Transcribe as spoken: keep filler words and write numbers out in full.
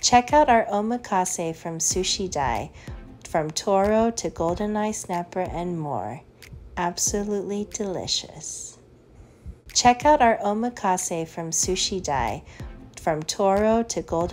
Check out our omakase from Sushi Dai, from toro to goldeneye snapper and more. Absolutely delicious. Check out our omakase from Sushi Dai, from toro to goldeneye